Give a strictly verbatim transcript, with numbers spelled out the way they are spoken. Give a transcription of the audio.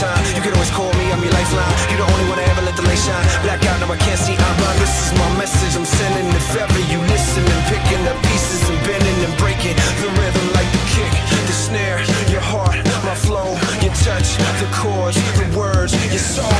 time. You can always call me, I'm your lifeline. You're the only one I ever let the light shine. Black out, now I can't see I'm blind. This is my message I'm sending. If ever you listen, and picking up pieces and bending and breaking the rhythm like the kick, the snare, your heart, my flow, your touch, the chords, the words, your soul.